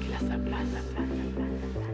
Qu'il a sa place.